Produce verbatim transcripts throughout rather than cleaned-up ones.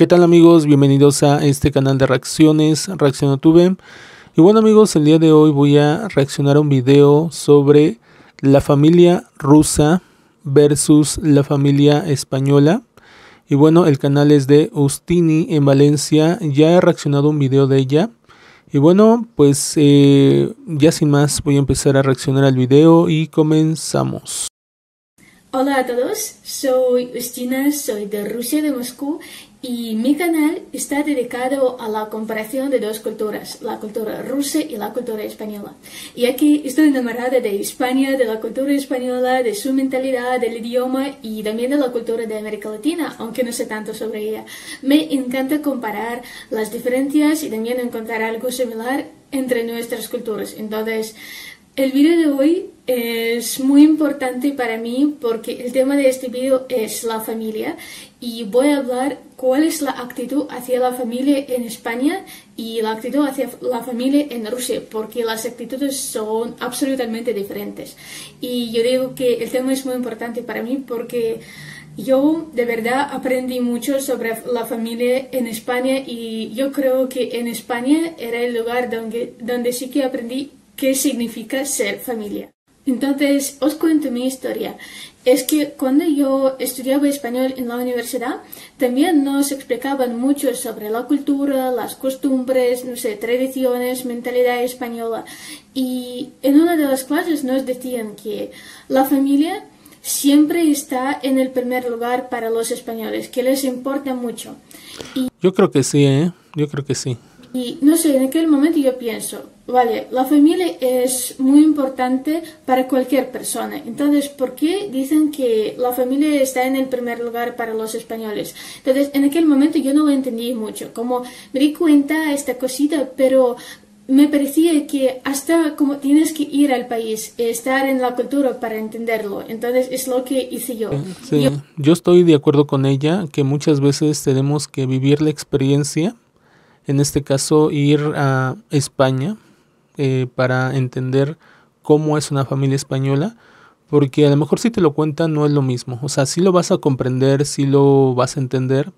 ¿Qué tal amigos? Bienvenidos a este canal de reacciones, ReaccionoTube. Y bueno amigos, el día de hoy voy a reaccionar a un video sobre la familia rusa versus la familia española. Y bueno, el canal es de Ustina en Valencia, ya he reaccionado a un video de ella. Y bueno, pues eh, ya sin más voy a empezar a reaccionar al video y comenzamos. Hola a todos, soy Ustina, soy de Rusia, de Moscú, y mi canal está dedicado a la comparación de dos culturas, la cultura rusa y la cultura española. Y aquí estoy enamorada de España, de la cultura española, de su mentalidad, del idioma y también de la cultura de América Latina, aunque no sé tanto sobre ella. Me encanta comparar las diferencias y también encontrar algo similar entre nuestras culturas. Entonces, el video de hoy es muy importante para mí porque el tema de este video es la familia y voy a hablar cuál es la actitud hacia la familia en España y la actitud hacia la familia en Rusia, porque las actitudes son absolutamente diferentes. Y yo digo que el tema es muy importante para mí porque yo de verdad aprendí mucho sobre la familia en España y yo creo que en España era el lugar donde, donde sí que aprendí qué significa ser familia. Entonces, os cuento mi historia. Es que cuando yo estudiaba español en la universidad, también nos explicaban mucho sobre la cultura, las costumbres, no sé, tradiciones, mentalidad española. Y en una de las clases nos decían que la familia siempre está en el primer lugar para los españoles, que les importa mucho. Y yo creo que sí, ¿eh? Yo creo que sí. Y no sé, en aquel momento yo pienso, vale, la familia es muy importante para cualquier persona. Entonces, ¿por qué dicen que la familia está en el primer lugar para los españoles? Entonces, en aquel momento yo no lo entendí mucho. Como me di cuenta esta cosita, pero me parecía que hasta como tienes que ir al país, estar en la cultura para entenderlo. Entonces, es lo que hice yo. Sí, yo, yo estoy de acuerdo con ella, que muchas veces tenemos que vivir la experiencia. En este caso, ir a España eh, para entender cómo es una familia española, porque a lo mejor si te lo cuentan no es lo mismo. O sea, sí lo vas a comprender, sí lo vas a entender,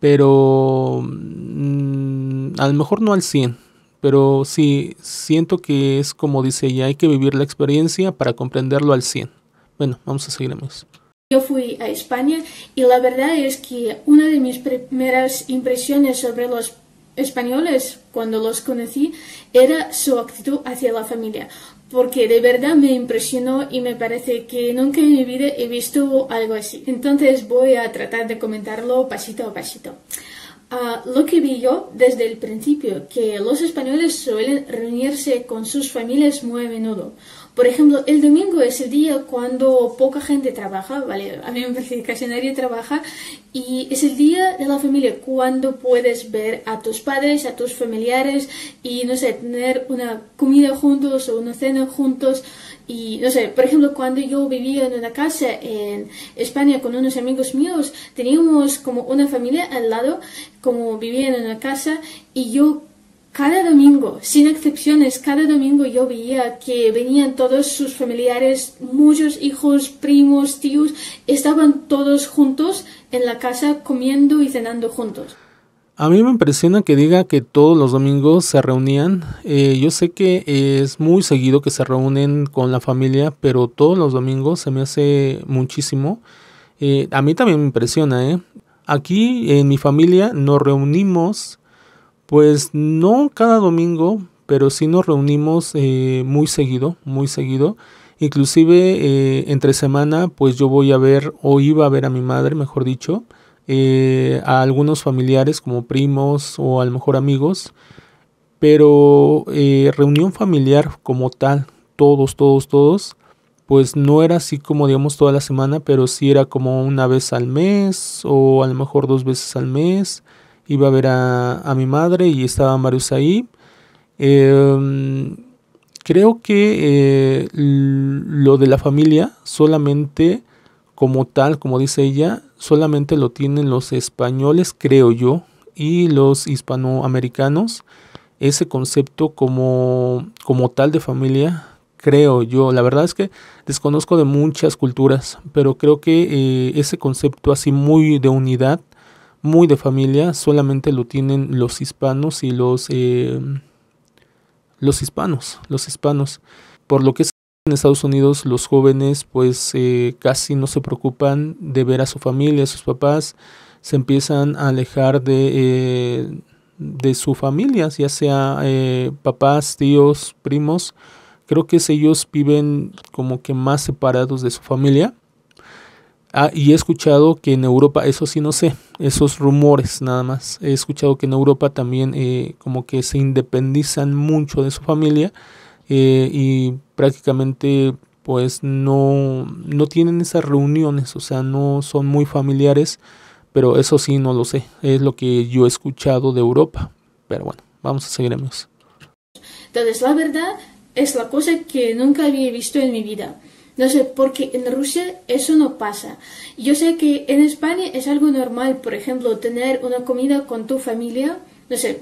pero mmm, a lo mejor no al cien. Pero sí, siento que es como dice ella, hay que vivir la experiencia para comprenderlo al cien. Bueno, vamos a seguir, amigos. Yo fui a España y la verdad es que una de mis primeras impresiones sobre los españoles, cuando los conocí, era su actitud hacia la familia, porque de verdad me impresionó y me parece que nunca en mi vida he visto algo así. Entonces voy a tratar de comentarlo pasito a pasito. Uh, lo que vi yo desde el principio, que los españoles suelen reunirse con sus familias muy a menudo. Por ejemplo, el domingo es el día cuando poca gente trabaja, ¿vale? A mí me parece que casi nadie trabaja. Y es el día de la familia cuando puedes ver a tus padres, a tus familiares y, no sé, tener una comida juntos o una cena juntos. Y, no sé, por ejemplo, cuando yo vivía en una casa en España con unos amigos míos, teníamos como una familia al lado, como vivían en una casa, y yo cada domingo, sin excepciones, cada domingo yo veía que venían todos sus familiares, muchos hijos, primos, tíos, estaban todos juntos en la casa comiendo y cenando juntos. A mí me impresiona que diga que todos los domingos se reunían. Eh, yo sé que es muy seguido que se reúnen con la familia, pero todos los domingos se me hace muchísimo. Eh, a mí también me impresiona, ¿eh? Aquí en mi familia nos reunimos, pues no cada domingo, pero sí nos reunimos eh, muy seguido, muy seguido. Inclusive eh, entre semana, pues yo voy a ver, o iba a ver a mi madre, mejor dicho, eh, a algunos familiares como primos o a lo mejor amigos. Pero eh, reunión familiar como tal, todos, todos, todos, pues no era así como digamos toda la semana, pero sí era como una vez al mes o a lo mejor dos veces al mes. Iba a ver a, a mi madre y estaba Marius ahí. Eh, creo que eh, lo de la familia solamente como tal, como dice ella, solamente lo tienen los españoles, creo yo, y los hispanoamericanos. Ese concepto como, como tal de familia, creo yo. La verdad es que desconozco de muchas culturas, pero creo que eh, ese concepto así muy de unidad muy de familia, solamente lo tienen los hispanos y los eh, los hispanos, los hispanos. Por lo que es en Estados Unidos, los jóvenes pues eh, casi no se preocupan de ver a su familia, a sus papás, se empiezan a alejar de eh, de su familia, ya sea eh, papás, tíos, primos. Creo que ellos viven como que más separados de su familia. Ah, y he escuchado que en Europa, eso sí no sé, esos rumores nada más. He escuchado que en Europa también eh, como que se independizan mucho de su familia eh, y prácticamente pues no, no tienen esas reuniones, o sea, no son muy familiares, pero eso sí no lo sé, es lo que yo he escuchado de Europa. Pero bueno, vamos a seguir, amigos. Entonces, la verdad es la cosa que nunca había visto en mi vida. No sé, porque en Rusia eso no pasa. Yo sé que en España es algo normal, por ejemplo, tener una comida con tu familia, no sé,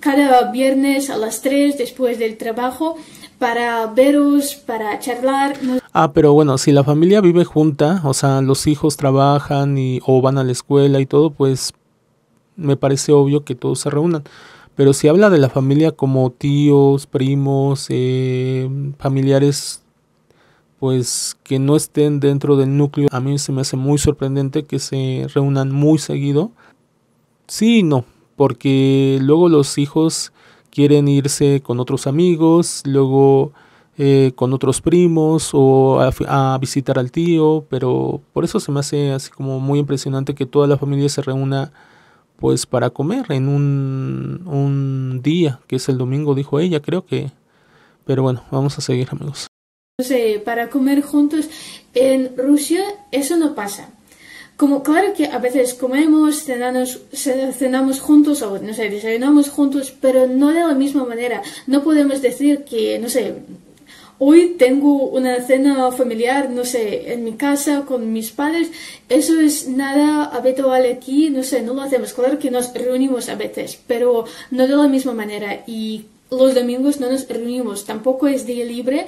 cada viernes a las tres después del trabajo, para veros, para charlar. Ah, pero bueno, si la familia vive junta, o sea, los hijos trabajan y, o van a la escuela y todo, pues me parece obvio que todos se reúnan. Pero si habla de la familia como tíos, primos, eh, familiares, pues que no estén dentro del núcleo, a mí se me hace muy sorprendente que se reúnan muy seguido. Sí y no, porque luego los hijos quieren irse con otros amigos, luego eh, con otros primos o a, a visitar al tío, pero por eso se me hace así como muy impresionante que toda la familia se reúna pues para comer en un, un día, que es el domingo, dijo ella, creo que. Pero bueno, vamos a seguir, amigos. Para comer juntos en Rusia eso no pasa. Como claro que a veces comemos, cenamos, cenamos juntos o no sé, desayunamos juntos, pero no de la misma manera. No podemos decir que, no sé, hoy tengo una cena familiar, no sé, en mi casa con mis padres. Eso es nada habitual aquí, no sé, no lo hacemos. Claro que nos reunimos a veces, pero no de la misma manera. Y los domingos no nos reunimos, tampoco es día libre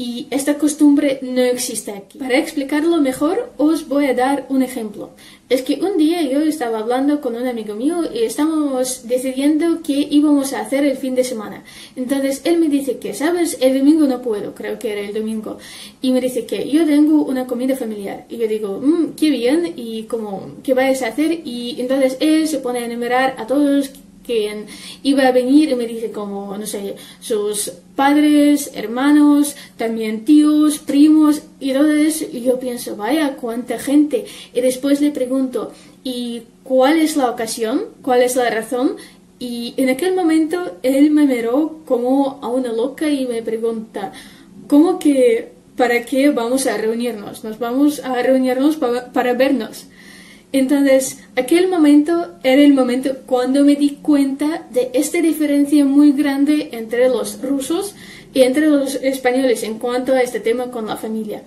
y esta costumbre no existe aquí. Para explicarlo mejor, os voy a dar un ejemplo. Es que un día yo estaba hablando con un amigo mío y estábamos decidiendo qué íbamos a hacer el fin de semana. Entonces él me dice que, ¿sabes? El domingo no puedo, creo que era el domingo. Y me dice que yo tengo una comida familiar. Y yo digo, mmm, qué bien, y como, ¿qué vais a hacer? Y entonces él se pone a enumerar a todos que iba a venir y me dice como, no sé, sus padres, hermanos, también tíos, primos, y todo eso. Y yo pienso, vaya, cuánta gente. Y después le pregunto, ¿y cuál es la ocasión? ¿Cuál es la razón? Y en aquel momento él me miró como a una loca y me pregunta, ¿cómo que para qué vamos a reunirnos? Nos vamos a reunirnos para, para vernos. Entonces, aquel momento era el momento cuando me di cuenta de esta diferencia muy grande entre los rusos y entre los españoles en cuanto a este tema con la familia.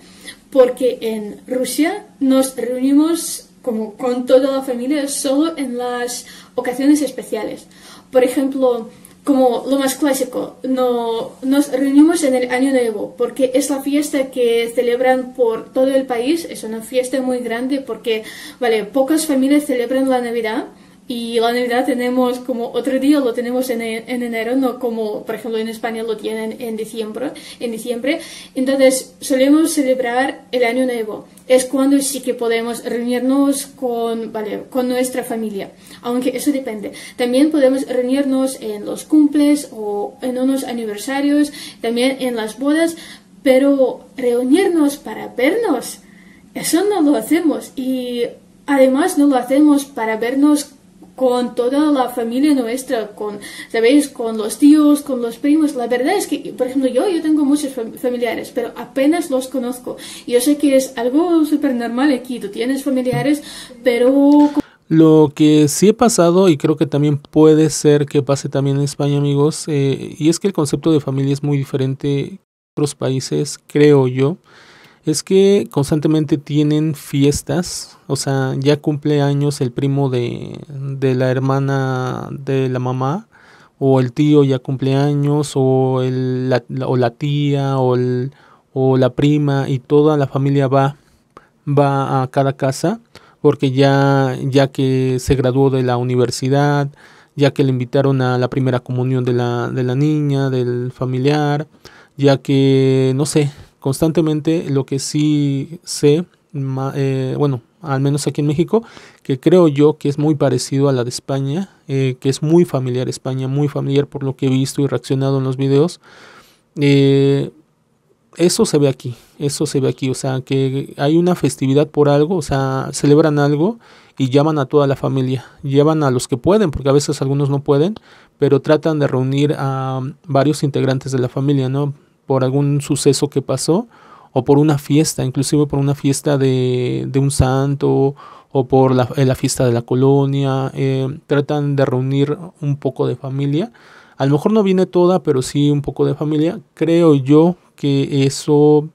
Porque en Rusia nos reunimos como con toda la familia solo en las ocasiones especiales. Por ejemplo, como lo más clásico, no, nos reunimos en el Año Nuevo, porque es la fiesta que celebran por todo el país, es una fiesta muy grande porque, vale, pocas familias celebran la Navidad, y la Navidad tenemos como otro día, lo tenemos en, en enero, no como, por ejemplo, en España lo tienen en diciembre, en diciembre. Entonces, solemos celebrar el Año Nuevo. Es cuando sí que podemos reunirnos con, vale, con nuestra familia, aunque eso depende. También podemos reunirnos en los cumples o en unos aniversarios, también en las bodas, pero reunirnos para vernos, eso no lo hacemos. Y además no lo hacemos para vernos con toda la familia nuestra, con, ¿sabéis? Con los tíos, con los primos. La verdad es que, por ejemplo, yo, yo tengo muchos familiares, pero apenas los conozco. Yo sé que es algo súper normal aquí, tú tienes familiares, pero... Lo que sí he pasado, y creo que también puede ser que pase también en España, amigos, eh, y es que el concepto de familia es muy diferente a otros países, creo yo. Es que constantemente tienen fiestas, o sea, ya cumple años el primo de, de la hermana de la mamá, o el tío ya cumple años, o, el, la, o la tía, o, el, o la prima, y toda la familia va, va a cada casa, porque ya, ya que se graduó de la universidad, ya que le invitaron a la primera comunión de la, de la niña, del familiar, ya que, no sé, constantemente lo que sí sé, eh, bueno, al menos aquí en México, que creo yo que es muy parecido a la de España, eh, que es muy familiar España, muy familiar por lo que he visto y reaccionado en los videos. Eh, eso se ve aquí, eso se ve aquí, o sea, que hay una festividad por algo, o sea, celebran algo y llaman a toda la familia, llevan a los que pueden, porque a veces algunos no pueden, pero tratan de reunir a varios integrantes de la familia, ¿no? Por algún suceso que pasó, o por una fiesta, inclusive por una fiesta de, de un santo, o por la, la fiesta de la colonia, eh, tratan de reunir un poco de familia. A lo mejor no viene toda, pero sí un poco de familia. Creo yo que eso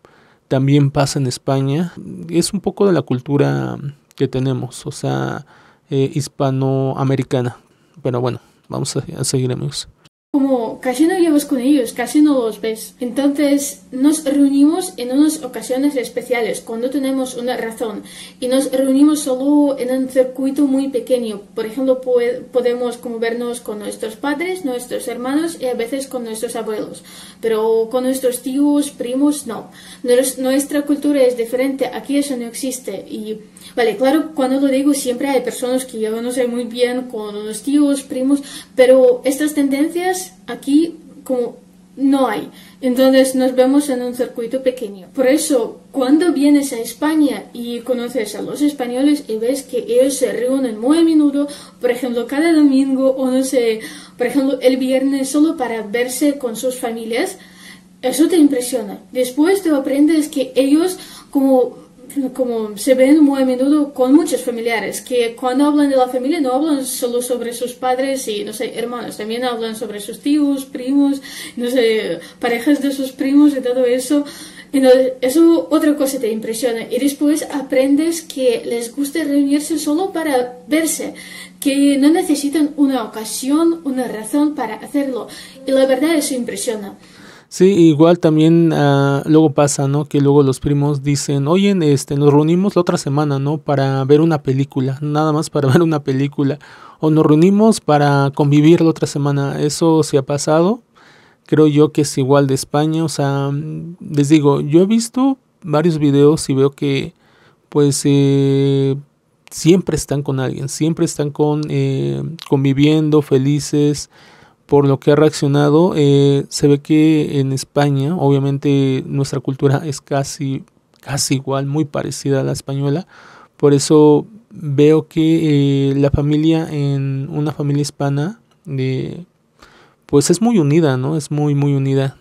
también pasa en España. Es un poco de la cultura que tenemos, o sea, eh, hispanoamericana. Pero bueno, vamos a, a seguir, amigos. Como casi no llevas con ellos, casi no los ves. Entonces nos reunimos en unas ocasiones especiales, cuando tenemos una razón. Y nos reunimos solo en un circuito muy pequeño. Por ejemplo, po podemos como vernos con nuestros padres, nuestros hermanos y a veces con nuestros abuelos. Pero con nuestros tíos, primos, no. Nos, nuestra cultura es diferente, aquí eso no existe. Y vale, claro, cuando lo digo siempre hay personas que yo no sé muy bien con los tíos, primos, pero estas tendencias aquí como no hay, entonces nos vemos en un circuito pequeño. Por eso cuando vienes a España y conoces a los españoles y ves que ellos se reúnen muy a menudo, por ejemplo cada domingo o no sé, por ejemplo el viernes solo para verse con sus familias, eso te impresiona. Después te aprendes que ellos como como se ven muy a menudo con muchos familiares, que cuando hablan de la familia no hablan solo sobre sus padres y, no sé, hermanos, también hablan sobre sus tíos, primos, no sé, parejas de sus primos y todo eso. Entonces, eso otra cosa te impresiona y después aprendes que les gusta reunirse solo para verse, que no necesitan una ocasión, una razón para hacerlo y la verdad eso impresiona. Sí, igual también uh, luego pasa, ¿no? Que luego los primos dicen, oye, este, nos reunimos la otra semana, ¿no? Para ver una película, nada más para ver una película. O nos reunimos para convivir la otra semana. Eso se ha pasado. Creo yo que es igual de España. O sea, les digo, yo he visto varios videos y veo que, pues, eh, siempre están con alguien. Siempre están con eh, conviviendo, felices. Por lo que ha reaccionado, eh, se ve que en España, obviamente nuestra cultura es casi, casi igual, muy parecida a la española. Por eso veo que eh, la familia en una familia hispana, eh, pues es muy unida, ¿no? Es muy, muy unida.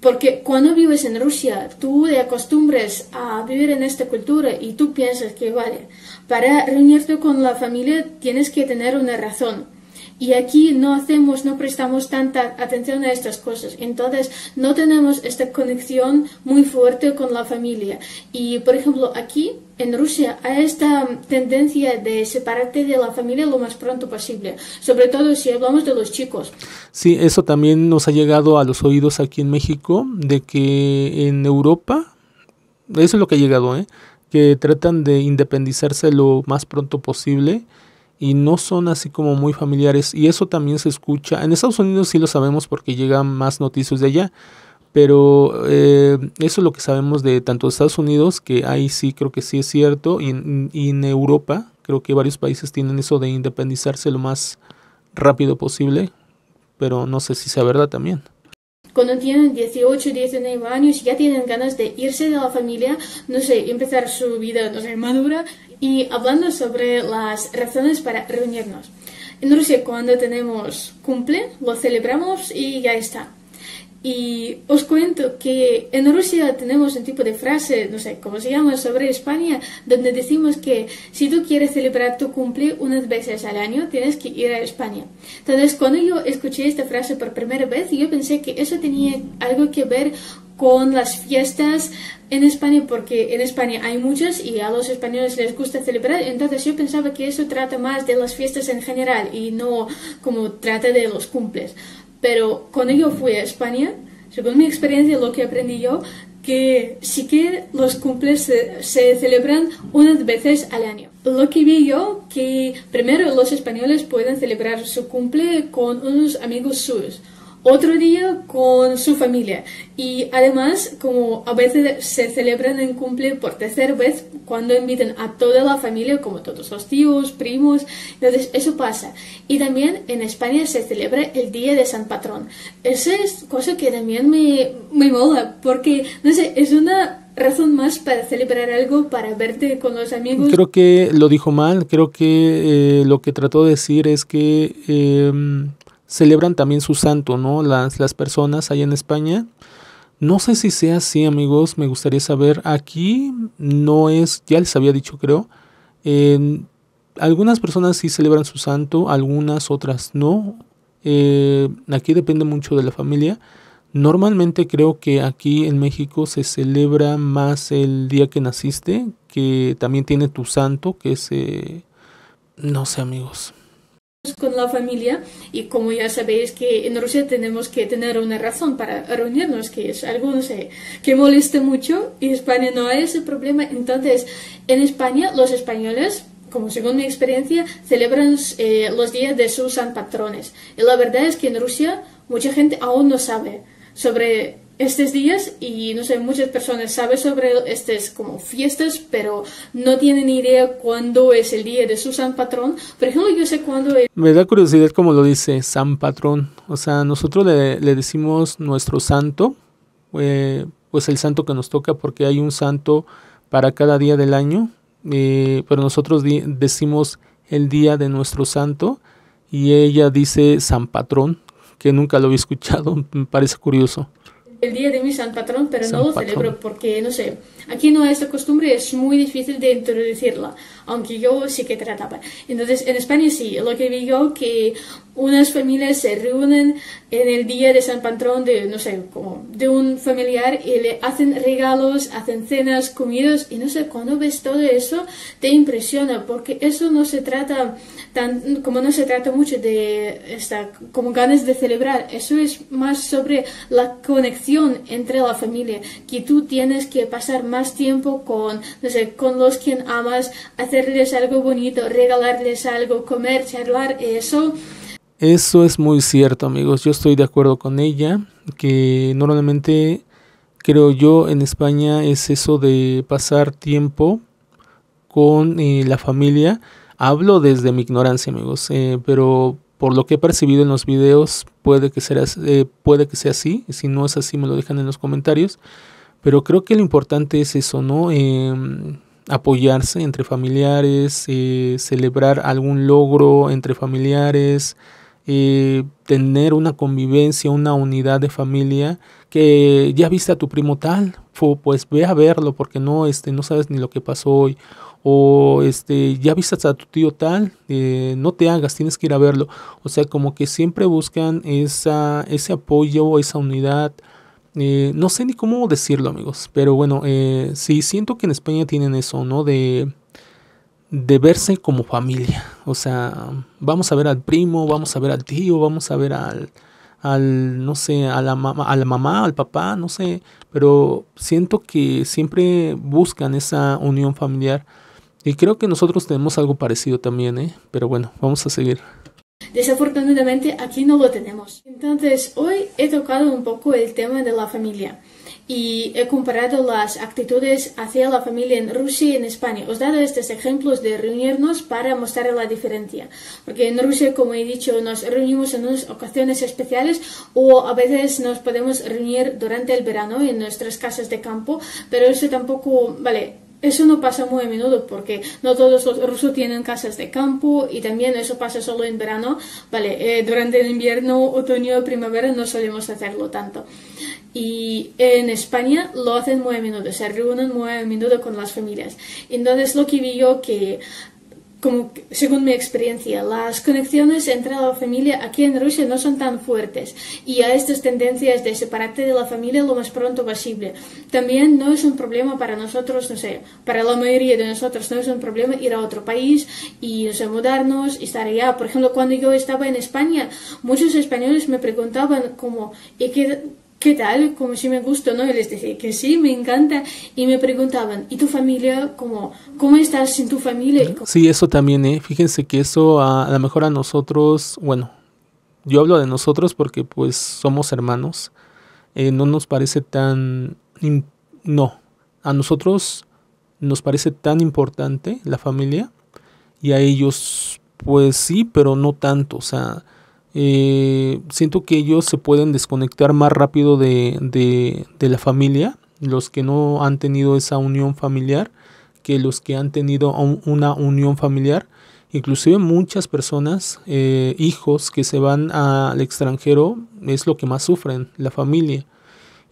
Porque cuando vives en Rusia, tú te acostumbras a vivir en esta cultura y tú piensas que, vale, para reunirte con la familia tienes que tener una razón. Y aquí no hacemos, no prestamos tanta atención a estas cosas. Entonces, no tenemos esta conexión muy fuerte con la familia. Y, por ejemplo, aquí, en Rusia, hay esta tendencia de separarte de la familia lo más pronto posible. Sobre todo si hablamos de los chicos. Sí, eso también nos ha llegado a los oídos aquí en México, de que en Europa, eso es lo que ha llegado, ¿eh? Que tratan de independizarse lo más pronto posible. Y no son así como muy familiares. Y eso también se escucha. En Estados Unidos sí lo sabemos porque llegan más noticias de allá. Pero eh, eso es lo que sabemos de tanto Estados Unidos, que ahí sí creo que sí es cierto. Y en, y en Europa creo que varios países tienen eso de independizarse lo más rápido posible. Pero no sé si sea verdad también. Cuando tienen dieciocho, diecinueve años, ya tienen ganas de irse de la familia, no sé, empezar su vida, no sé, madura. Y hablando sobre las razones para reunirnos. En Rusia, cuando tenemos cumple, lo celebramos y ya está. Y os cuento que en Rusia tenemos un tipo de frase, no sé cómo se llama, sobre España, donde decimos que si tú quieres celebrar tu cumple unas veces al año, tienes que ir a España. Entonces, cuando yo escuché esta frase por primera vez, yo pensé que eso tenía algo que ver con las fiestas en España, porque en España hay muchas y a los españoles les gusta celebrar, entonces yo pensaba que eso trata más de las fiestas en general y no como trata de los cumples. Pero cuando yo fui a España, según mi experiencia, lo que aprendí yo, que siquiera los cumples se, se celebran unas veces al año. Lo que vi yo, que primero los españoles pueden celebrar su cumple con unos amigos suyos, otro día con su familia, y además, como a veces se celebran en cumple por tercera vez, cuando invitan a toda la familia, como todos los tíos, primos, entonces eso pasa. Y también en España se celebra el Día de San Patrón. Esa es cosa que también me, me mola, porque, no sé, es una razón más para celebrar algo, para verte con los amigos. Creo que lo dijo mal, creo que eh, lo que trató de decir es que eh, celebran también su santo, ¿no? Las, las personas allá en España. No sé si sea así, amigos, me gustaría saber. Aquí no es, ya les había dicho, creo. Eh, algunas personas sí celebran su santo, algunas otras no. Eh, aquí depende mucho de la familia. Normalmente creo que aquí en México se celebra más el día que naciste, que también tiene tu santo, que es, eh, no sé, amigos. Con la familia, y como ya sabéis que en Rusia tenemos que tener una razón para reunirnos, que es algo, no sé, que moleste mucho, y en España no hay ese problema. Entonces, en España los españoles, como según mi experiencia, celebran eh, los días de sus san patrones. Y la verdad es que en Rusia mucha gente aún no sabe sobre estos días, y no sé, muchas personas saben sobre estas como fiestas, pero no tienen idea cuándo es el día de su san patrón. Por ejemplo, yo sé cuándo es. Me da curiosidad como lo dice, san patrón. O sea, nosotros le, le decimos nuestro santo, eh, pues el santo que nos toca, porque hay un santo para cada día del año, eh, pero nosotros decimos el día de nuestro santo, y ella dice san patrón, que nunca lo había escuchado, me parece curioso. El día de mi san patrón, pero san no lo patrón. celebro porque, no sé, aquí no hay esta costumbre, es muy difícil de introducirla, aunque yo sí que trataba. Entonces, en España sí, lo que vi yo, que unas familias se reúnen en el día de san patrón de, no sé, como de un familiar, y le hacen regalos, hacen cenas, comidas, y no sé, cuando ves todo eso, te impresiona, porque eso no se trata tan, como no se trata mucho de, esta, como ganas de celebrar, eso es más sobre la conexión entre la familia, que tú tienes que pasar más tiempo con, no sé, con los quien amas, hacerles algo bonito, regalarles algo, comer, charlar, eso. Eso es muy cierto, amigos, yo estoy de acuerdo con ella, que normalmente, creo yo, en España es eso de pasar tiempo con eh, la familia. Hablo desde mi ignorancia, amigos, eh, pero por lo que he percibido en los videos, puede que sea, eh, puede que sea así. Si no es así, me lo dejan en los comentarios. Pero creo que lo importante es eso, ¿no? Eh, apoyarse entre familiares, eh, celebrar algún logro entre familiares, eh, tener una convivencia, una unidad de familia. Que ya viste a tu primo tal, pues ve a verlo, porque no, este, no sabes ni lo que pasó hoy. O este, ya vistas a tu tío tal, eh, no te hagas, tienes que ir a verlo. O sea, como que siempre buscan esa, ese apoyo, esa unidad. Eh, no sé ni cómo decirlo, amigos, pero bueno, eh, sí siento que en España tienen eso, ¿no? De, de verse como familia. O sea, vamos a ver al primo, vamos a ver al tío, vamos a ver al, al no sé, a la, mama, a la mamá, al papá, no sé. Pero siento que siempre buscan esa unión familiar. Y creo que nosotros tenemos algo parecido también, ¿eh? Pero bueno, vamos a seguir. Desafortunadamente aquí no lo tenemos. Entonces, hoy he tocado un poco el tema de la familia. Y he comparado las actitudes hacia la familia en Rusia y en España. Os he dado estos ejemplos de reunirnos para mostrar la diferencia. Porque en Rusia, como he dicho, nos reunimos en unas ocasiones especiales, o a veces nos podemos reunir durante el verano en nuestras casas de campo. Pero eso tampoco, vale, eso no pasa muy a menudo, porque no todos los rusos tienen casas de campo, y también eso pasa solo en verano. Vale, eh, durante el invierno, otoño, primavera no solemos hacerlo tanto. Y en España lo hacen muy a menudo, se reúnen muy a menudo con las familias. Entonces lo que vi yo, que como según mi experiencia, las conexiones entre la familia aquí en Rusia no son tan fuertes, y a estas tendencias de separarte de la familia lo más pronto posible. También no es un problema para nosotros, no sé, para la mayoría de nosotros no es un problema ir a otro país y, no sé, mudarnos y estar allá. Por ejemplo, cuando yo estaba en España, muchos españoles me preguntaban como, ¿y qué? ¿qué tal? Como si me gustó, ¿no? Y les dije que sí, me encanta. Y me preguntaban, ¿y tu familia? ¿Cómo, cómo estás sin tu familia? Sí, eso también, ¿eh? Fíjense que eso a, a lo mejor a nosotros, bueno, yo hablo de nosotros porque pues somos hermanos. Eh, no nos parece tan... No, a nosotros nos parece tan importante la familia y a ellos pues sí, pero no tanto. O sea, eh, siento que ellos se pueden desconectar más rápido de, de, de la familia, los que no han tenido esa unión familiar, que los que han tenido un, una unión familiar. Inclusive muchas personas, eh, hijos que se van al extranjero, es lo que más sufren, la familia.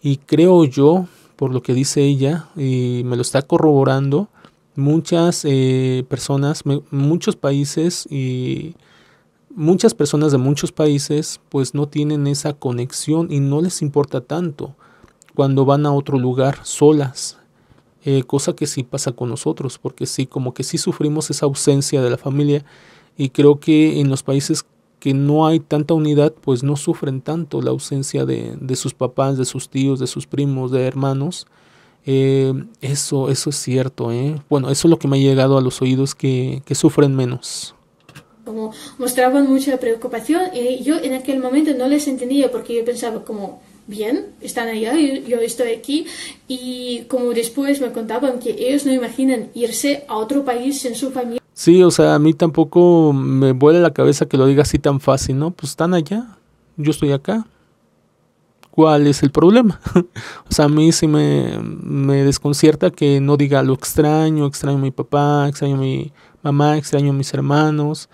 Y creo yo, por lo que dice ella, y me lo está corroborando, muchas eh, personas, me, muchos países y muchas personas de muchos países pues no tienen esa conexión y no les importa tanto cuando van a otro lugar solas. Eh, cosa que sí pasa con nosotros, porque sí, como que sí sufrimos esa ausencia de la familia, y creo que en los países que no hay tanta unidad, pues no sufren tanto la ausencia de, de sus papás, de sus tíos, de sus primos, de hermanos. Eh, eso, eso es cierto, ¿eh? Bueno, eso es lo que me ha llegado a los oídos, que, que sufren menos. Como mostraban mucha preocupación, eh, yo en aquel momento no les entendía, porque yo pensaba como... bien, están allá, yo estoy aquí, y como después me contaban que ellos no imaginan irse a otro país sin su familia. Sí, o sea, a mí tampoco me vuela la cabeza que lo diga así tan fácil, ¿no? Pues están allá, yo estoy acá. ¿Cuál es el problema? O sea, a mí sí me, me desconcierta que no diga lo extraño, extraño a mi papá, extraño a mi mamá, extraño a mis hermanos.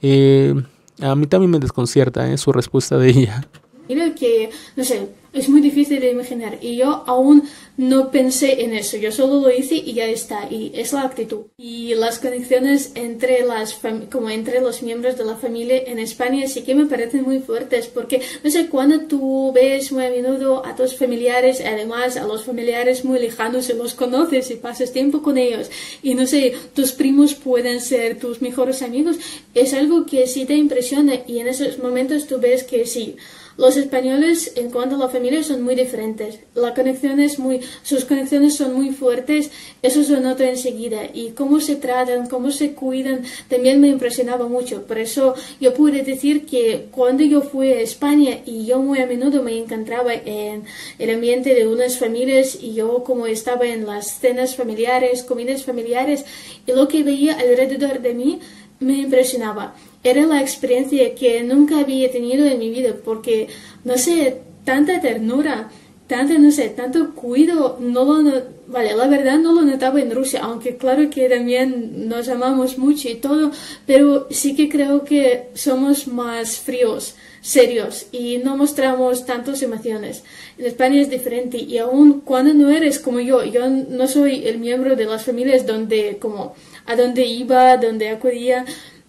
Eh, a mí también me desconcierta eh, su respuesta de ella. Mira que, no sé, es muy difícil de imaginar y yo aún no pensé en eso, yo solo lo hice y ya está, y es la actitud. Y las conexiones entre, las como entre los miembros de la familia en España sí que me parecen muy fuertes, porque, no sé, cuando tú ves muy a menudo a tus familiares, además a los familiares muy lejanos, se los conoces y pasas tiempo con ellos, y no sé, tus primos pueden ser tus mejores amigos, es algo que sí te impresiona y en esos momentos tú ves que sí. Los españoles, en cuanto a la familia, son muy diferentes. La conexión es muy, sus conexiones son muy fuertes, eso se nota enseguida. Y cómo se tratan, cómo se cuidan, también me impresionaba mucho. Por eso yo pude decir que cuando yo fui a España y yo muy a menudo me encontraba en el ambiente de unas familias y yo como estaba en las cenas familiares, comidas familiares, y lo que veía alrededor de mí me impresionaba. Era la experiencia que nunca había tenido en mi vida, porque, no sé, tanta ternura, tanto, no sé, tanto cuidado, no lo, no, vale, la verdad no lo notaba en Rusia, aunque claro que también nos amamos mucho y todo, pero sí que creo que somos más fríos, serios, y no mostramos tantas emociones. En España es diferente, y aún cuando no eres como yo, yo no soy el miembro de las familias donde, como, a donde iba, donde acudía,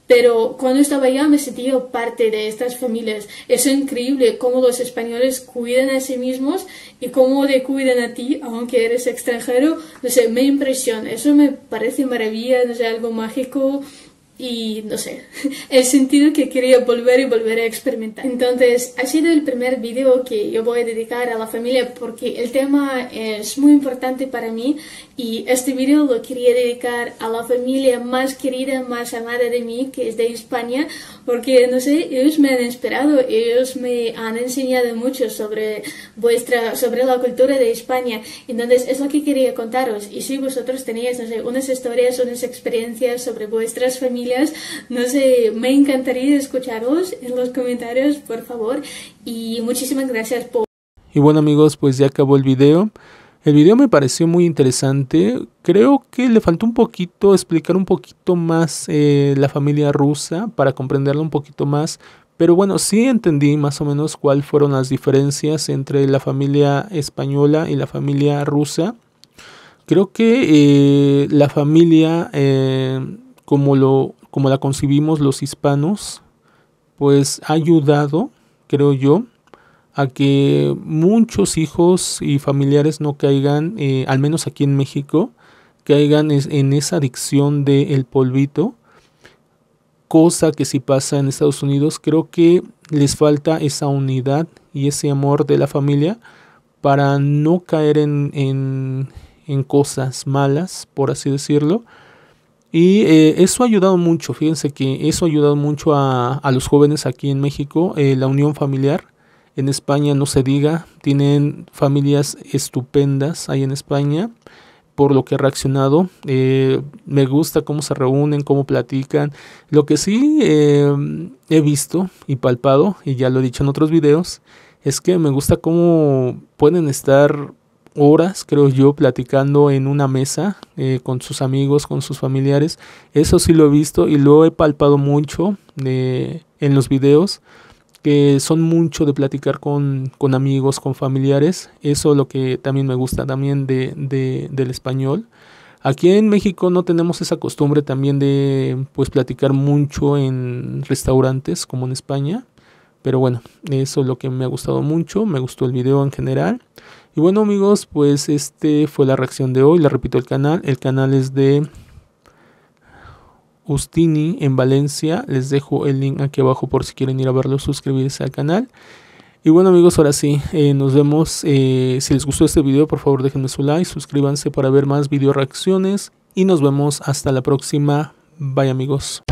pero cuando estaba allá me sentía parte de estas familias. Es increíble cómo los españoles cuidan a sí mismos y cómo te cuidan a ti, aunque eres extranjero. No sé, me impresiona. Eso me parece maravilla, no sé, algo mágico. Y no sé, el sentido que quería volver y volver a experimentar. Entonces, ha sido el primer video que yo voy a dedicar a la familia porque el tema es muy importante para mí y este video lo quería dedicar a la familia más querida, más amada de mí, que es de España, porque, no sé, ellos me han inspirado, ellos me han enseñado mucho sobre, vuestra, sobre la cultura de España. Entonces, es lo que quería contaros. Y si vosotros teníais, no sé, unas historias, unas experiencias sobre vuestras familias, no sé, me encantaría escucharos en los comentarios, por favor, y muchísimas gracias por... Y bueno amigos, pues ya acabó el video. El video me pareció muy interesante, creo que le faltó un poquito, explicar un poquito más eh, la familia rusa para comprenderla un poquito más, pero bueno, sí entendí más o menos cuáles fueron las diferencias entre la familia española y la familia rusa. Creo que eh, la familia... Eh, Como, lo, como la concibimos los hispanos, pues ha ayudado, creo yo, a que muchos hijos y familiares no caigan, eh, al menos aquí en México, caigan es, en esa adicción del polvito, cosa que si pasa en Estados Unidos. Creo que les falta esa unidad y ese amor de la familia, para no caer en, en, en cosas malas, por así decirlo. Y eh, eso ha ayudado mucho, fíjense que eso ha ayudado mucho a, a los jóvenes aquí en México, eh, la unión familiar. En España no se diga, tienen familias estupendas ahí en España, por lo que he reaccionado. Eh, me gusta cómo se reúnen, cómo platican. Lo que sí eh, he visto y palpado, y ya lo he dicho en otros videos, es que me gusta cómo pueden estar horas, creo yo, platicando en una mesa eh, con sus amigos, con sus familiares. Eso sí lo he visto y lo he palpado mucho eh, en los videos, que son mucho de platicar con, con amigos, con familiares. Eso es lo que también me gusta también de, de, del español. Aquí en México no tenemos esa costumbre también de pues platicar mucho en restaurantes como en España. Pero bueno, eso es lo que me ha gustado mucho, me gustó el video en general. Y bueno amigos, pues este fue la reacción de hoy. Les repito el canal, el canal es de Ustina en Valencia. Les dejo el link aquí abajo por si quieren ir a verlo, suscribirse al canal. Y bueno amigos, ahora sí, eh, nos vemos. Eh, si les gustó este video, por favor déjenme su like, suscríbanse para ver más video reacciones y nos vemos hasta la próxima. Bye amigos.